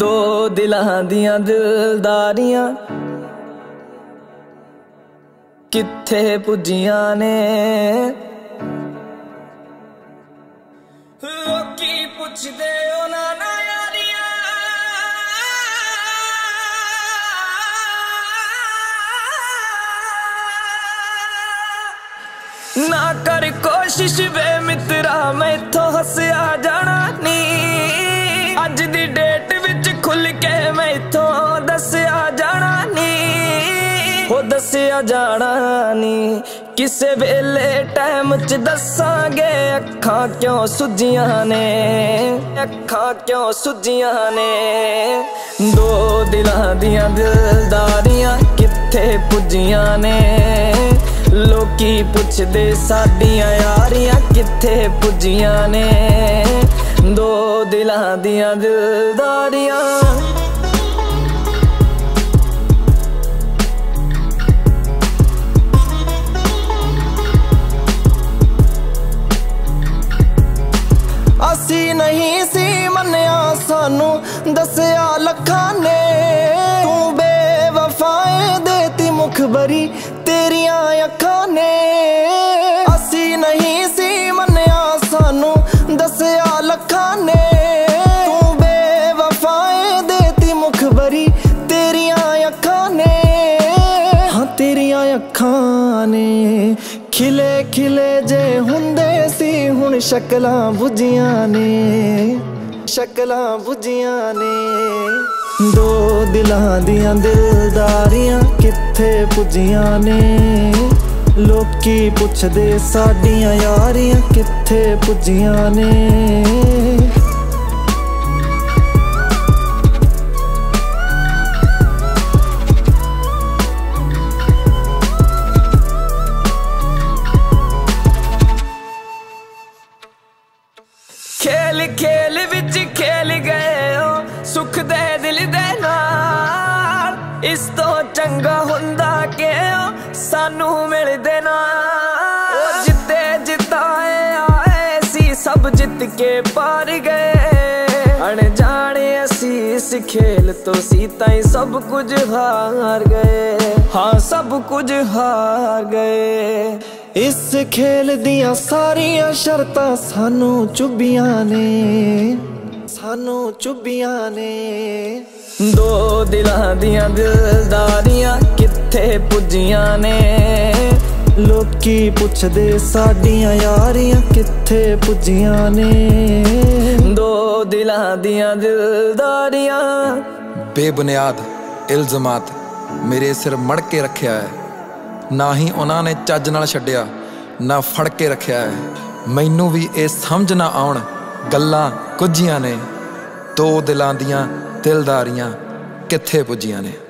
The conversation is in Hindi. दो दिलां दियां दिलदारियां कित्थे पुज्जियां ने, लोकी पुछदे उनां नाल यारियां, ना कर कोशिश वे मित्रा मैथों हस्या जाना नी। अज दी डेट विच खुल के मैथों दस्या जाना नी, हो दस्या जाना नी। किसे वेले टाइम च दसांगे अखां क्यों सुजियां ने, अखां क्यों सुजियां ने। दो दिलां दियां दिलदारियां कित्थे पुज्जियां ने, लोकी पुछदे साडियां यारियां कित्थे पुज्जियां ने। दो दिलां दियां दिलदारियां असी नहीं सी मन्या, सानू दस्या लखां ने। तू बेवफाएं देती मुखबरी तेरियां अखां ने। असी नहीं सी मन्या, सानू दस्या लखां ने। तू बेवफाएं देती मुखबरी तेरियां अखां ने। हाँ तेरियां अखां ने। खिले खिले जे हुंदे सी हुण शकलां बुझियां ने, शकलां बुझियां ने। दो दिलां दियां दिलदारियां कित्थे पुज्जियां ने, लोकी पुछदे साडियां यारियां कित्थे पुज्जियां ने। खेल खेल विच खेल गए हो सुख दे दिल दे नाल, इस तो चंगा हुंदा के हो सानू मिल दे ना। जिते जिताए आए सी सब जित के पार गए, अणजाने असी इस खेल तो सी ताई सब कुछ हार गए। हाँ सब कुछ हार गए। इस खेल दिया सारिया शर्तां सानू चुभियां ने, सानू चुभियां ने। दो दिलां दियां दिलदारियां कित्थे पुज्जियां ने, लोकी पुछदे साडियां यारियां कित्थे पुज्जियां ने। दो दिलां दियां दिलदारियां। बेबुनियाद इल्ज़ामात मेरे सिर मड़ के रखिया है, ना ही उन्होंने चज नाल छड्डिया ना फड़ के रखिया है। मैनू भी ये समझ ना आउण गल्लां कुझियां ने, दो दिलां दियां दिलदारियां कित्थे पुज्जियां ने।